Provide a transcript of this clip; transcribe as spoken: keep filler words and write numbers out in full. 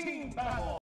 Team battle!